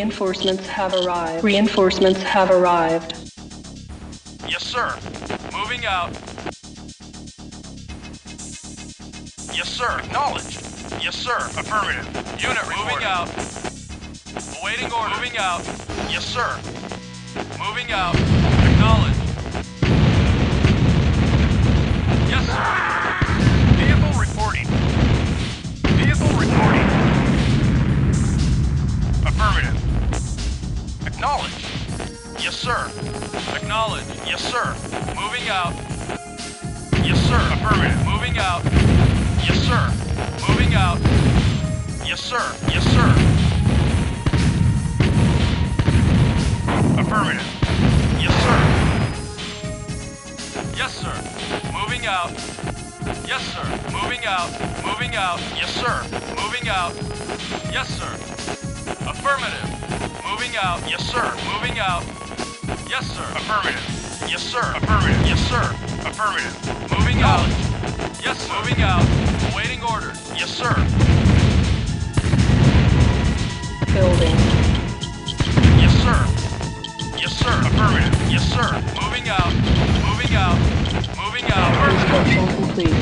Reinforcements have arrived. Reinforcements have arrived. Yes, sir. Moving out. Yes, sir. Acknowledged. Yes, sir. Affirmative. Unit moving out. Awaiting order. Moving out. Yes, sir. Moving out. Acknowledged. Yes, sir. Vehicle reporting. Vehicle reporting. Affirmative. Acknowledged. Yes, sir. Acknowledged. Yes, sir. Moving out. Yes, sir. Affirmative. Moving out. Yes, sir. Moving out. Yes, sir. Yes, sir. Affirmative. Yes, sir. Yes, sir. Moving out. Yes, sir. Moving out. Moving out. Yes, sir. Moving out. Yes, sir. Affirmative. Moving out. Yes, sir. Moving out. Yes, sir. Affirmative. Yes, sir. Affirmative. Yes, sir. Affirmative. Moving out. Yes, sir. Moving out. Awaiting order. Yes, sir. Building. Yes, sir. Yes, sir. Affirmative. Yes, sir. Moving out. Moving out. Moving out. Construction complete.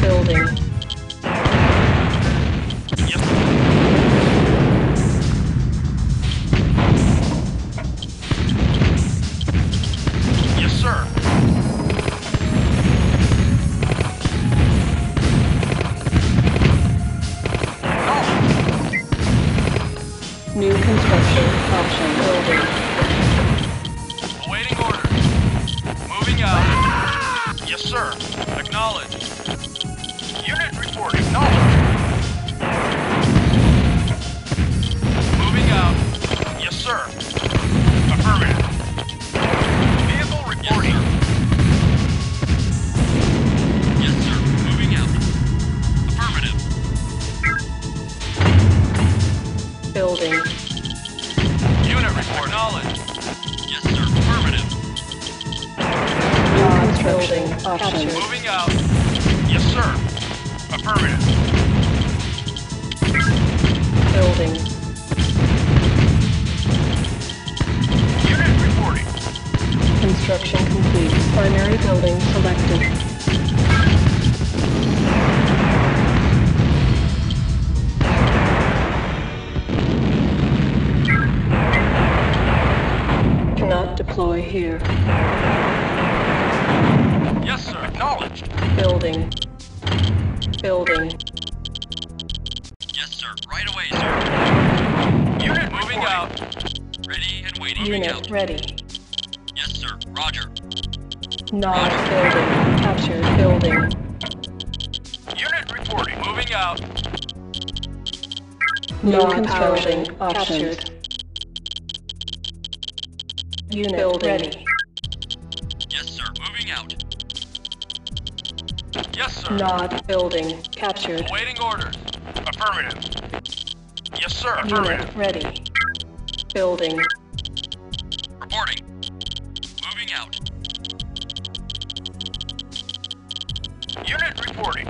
Building. Yes. Yes, sir. New construction option building. Awaiting order. Moving out. Yes, sir. Acknowledged. Unit report acknowledged. Moving out. Yes, sir. Affirmative. Vehicle reporting. Yes, sir. Moving out. Affirmative. Building. Acknowledged. Yes, sir. Affirmative. Building. Options. Moving out. Yes, sir. Affirmative. Building. Unit reporting. Construction complete. Primary building selected. Deploy here. Yes, sir. Acknowledged. Building. Building. Yes, sir. Right away, sir. Unit moving out. Ready and waiting. Unit ready. Yes, sir. Roger. Not building. Captured building. Unit reporting. Moving out. No construction options. Captured. Unit building. Ready. Yes, sir. Moving out. Yes, sir. Not building. Captured. Awaiting orders. Affirmative. Yes, sir. Affirmative. Unit ready. Building. Reporting. Moving out. Unit reporting.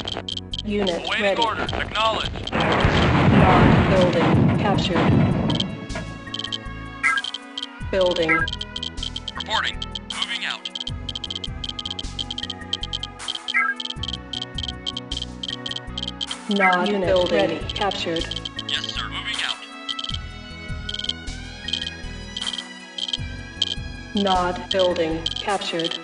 Unit awaiting ready. Orders. Acknowledged. Not building. Captured. Building. Reporting. Moving out. Not unit building. Ready. Captured. Yes, sir. Moving out. Not building. Captured.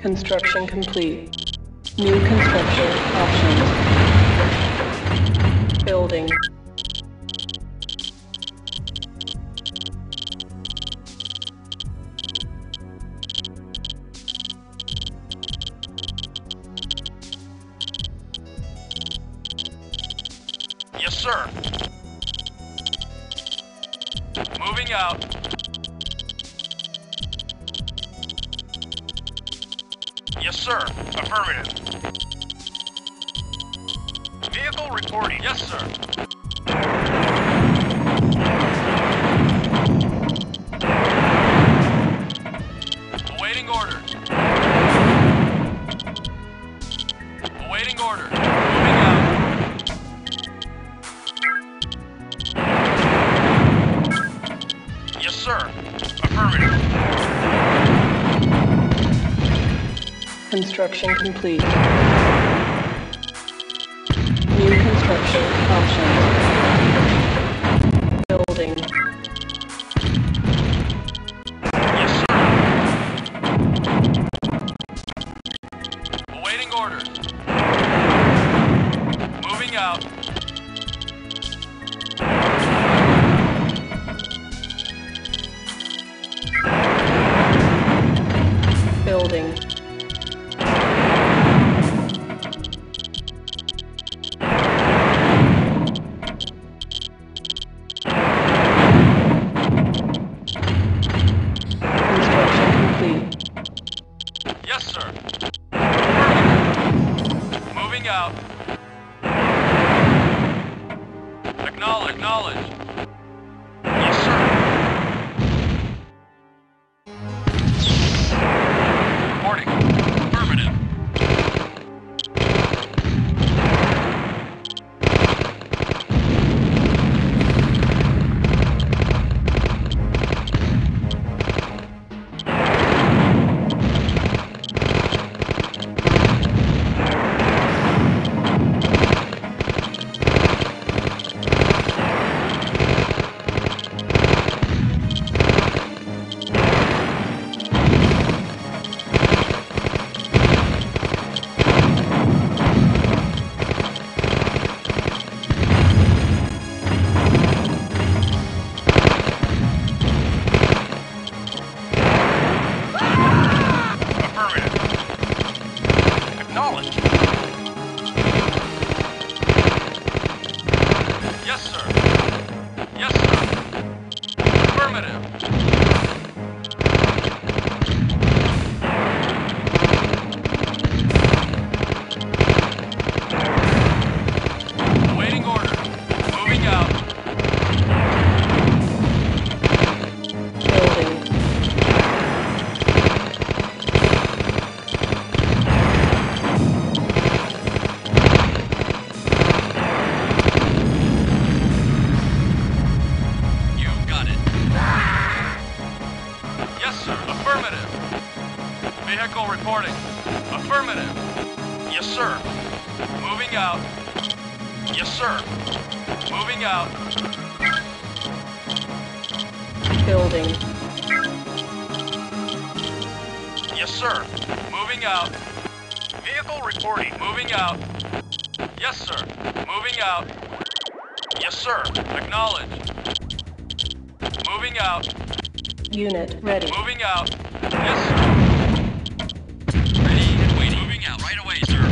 Construction complete. New construction options. Building. Yes, sir. Moving out. Yes, sir. Affirmative. Vehicle reporting. Yes, sir. Awaiting Awaiting order. Moving out. Yes, sir. Affirmative. Construction complete. New construction options. Building. Unit ready. Moving out. Yes, sir. Ready and waiting. Moving out right away, sir.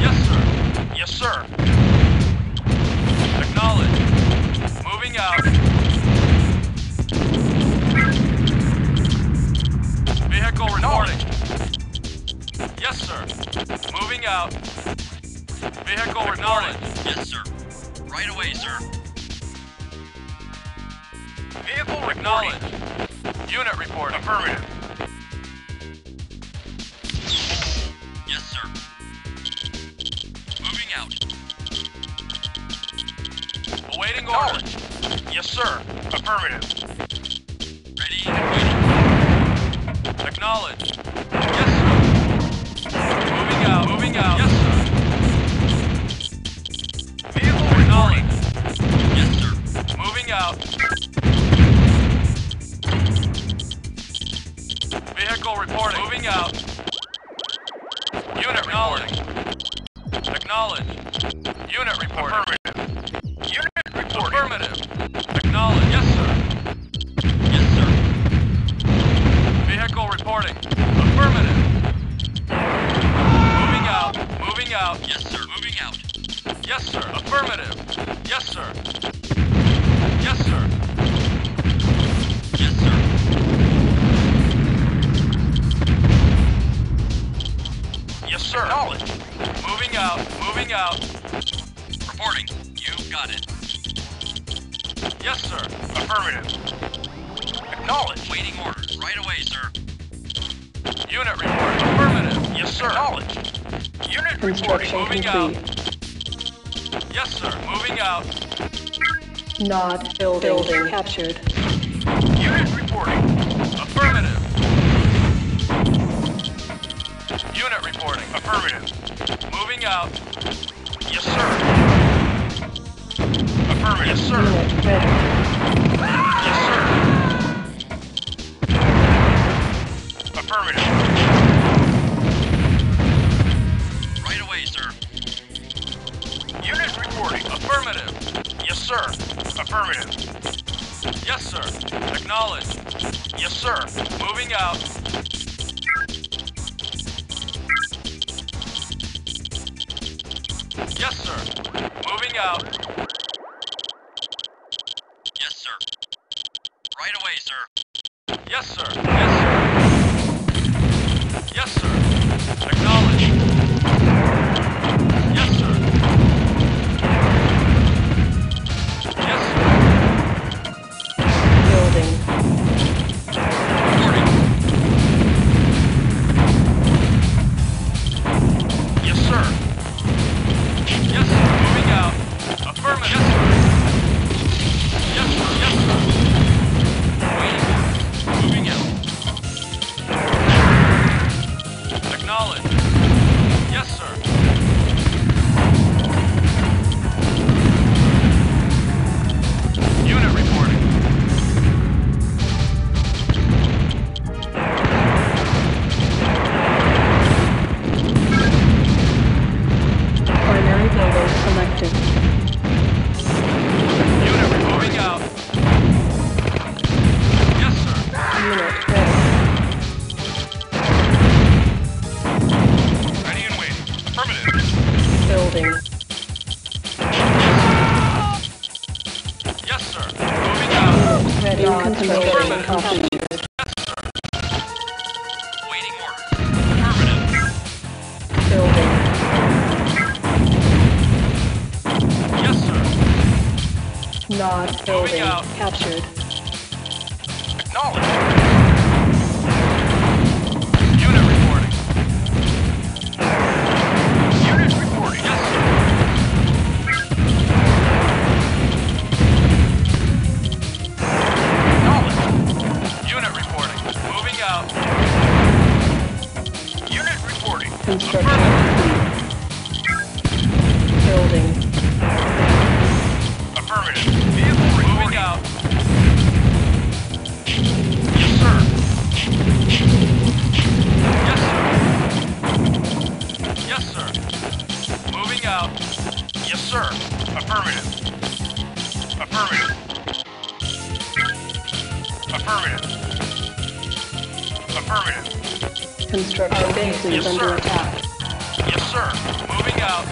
Yes, sir. Yes, sir. Acknowledged. Moving out. Vehicle reporting. Yes, sir. Moving out. Vehicle acknowledged. Yes, sir. Right away, sir. Vehicle acknowledged. Unit report. Affirmative. Yes, sir. Moving out. Awaiting order. Yes, sir. Affirmative. Ready and waiting. Acknowledged. Yes, sir. Moving out. Moving out. Yes, sir. Vehicle acknowledged. Yes, sir. Moving out. Vehicle reporting. Moving out. Unit reporting. Acknowledge. Unit reporting. Affirmative. Unit reporting. Affirmative. Acknowledge. Yes, sir. Yes, sir. Vehicle reporting. Affirmative. Moving out. Moving out. Yes, sir. Moving out. Yes, sir. Affirmative. Yes, sir. Yes, sir. Yes, sir. Sir. Knowledge. Moving out. Moving out. Reporting. You got it. Yes, sir. Affirmative. Acknowledge. Waiting orders. Right. Right away, sir. Unit report. Affirmative. Yes, sir. Knowledge. Unit reporting. Moving out. Yes, sir. Moving out. Nod. Building. Captured. Unit reporting. Affirmative. Unit reporting. Affirmative. Moving out. Yes, sir. Affirmative. Yes, sir. Unit ready. Yes, sir. Affirmative. Right away, sir. Unit reporting. Affirmative. Yes, sir. Affirmative. Yes, sir. Acknowledged. Yes, sir. Moving out. Yes, sir. Moving out. Yes, sir. Right away, sir. Yes, sir. Yes, sir. Yes, sir. Acknowledge. Yes, sir. Yes, sir. Building. Reporting. Yes, sir. Yes, sir. Moving out. Affirmative. Yes, sir. Yes, sir. Yes, sir. Waiting. Moving out. Knowledge. Yes, sir. Unit reporting. Primary building selected. Unit reporting out. Yes, sir. Unit ready. Building. Yes, sir. Moving out. Ready on construction complete. Yes, sir. Waiting order. Affirmative. Building. Yes, sir. Nod. Building. Captured. Acknowledged. Unit reporting. Unit reporting. Yes, sir. Knowledge. Unit reporting. Moving out. Unit reporting. Construction complete. Building. Affirmative. Vehicle reporting. Moving out. Yes, sir. Yes, sir. Yes, sir. Moving out. Yes, sir. Affirmative. Affirmative. Affirmative. Affirmative. Construction base is under attack. Yes, sir. Moving out.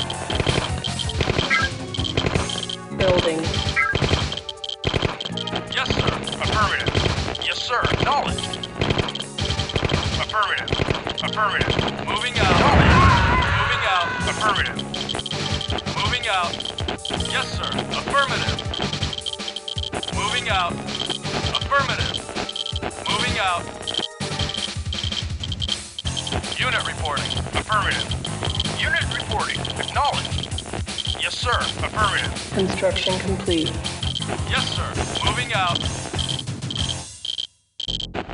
Building. Yes, sir. Affirmative. Yes, sir. Knowledge. Affirmative. Affirmative. Moving out. Knowledge. Moving out. Affirmative. Moving out. Yes, sir. Affirmative. Moving out. Affirmative. Moving out. Unit reporting. Affirmative. Unit reporting. Acknowledged. Yes, sir. Affirmative. Construction complete. Yes, sir. Moving out.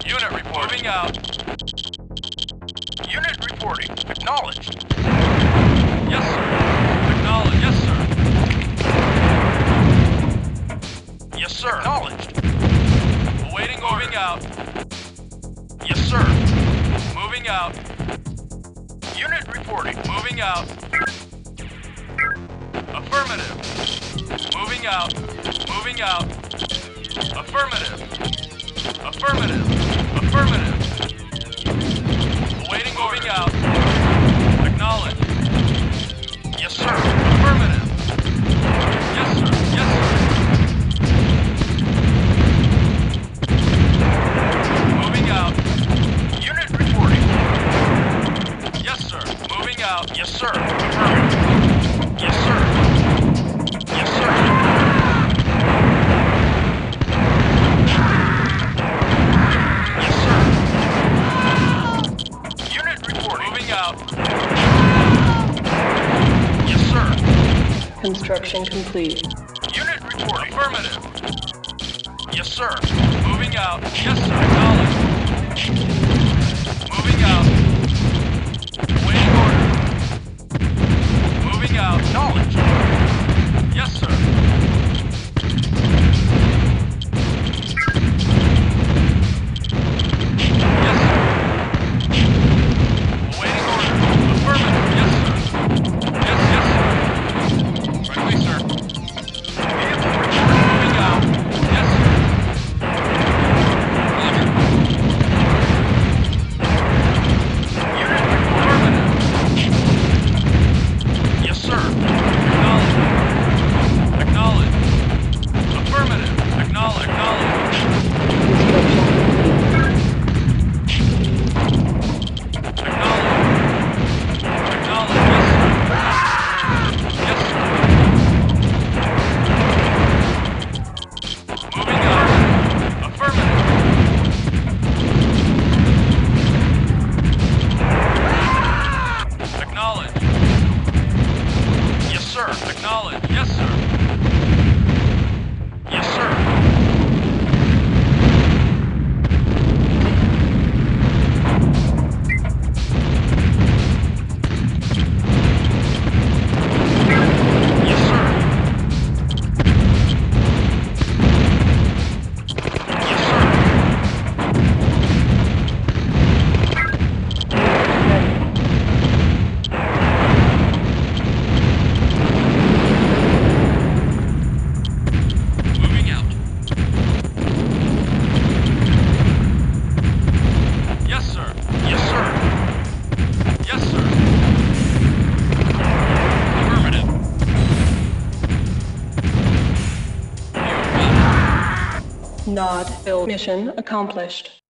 Unit reporting. Moving out. Unit reporting. Acknowledged. Yes, sir. Acknowledged. Yes, sir. Yes, sir. Acknowledged. Awaiting moving out. Yes, sir. Moving out. Unit reporting. Moving out. Affirmative. Moving out. Moving out. Affirmative. Affirmative. Affirmative. Waiting, moving out. Acknowledge. Yes, sir. Affirmative. Yes, sir. Yes, sir. Moving out. Unit reporting. Yes, sir. Moving out. Yes, sir. Affirmative. Yes, sir. Yes, sir. Yes, sir. Construction complete. Unit report. Affirmative. Yes, sir. Moving out. Yes, sir. Acknowledged. Moving out. Waiting order. Moving out. Acknowledged. Yes, sir. Nod. Build. Mission accomplished.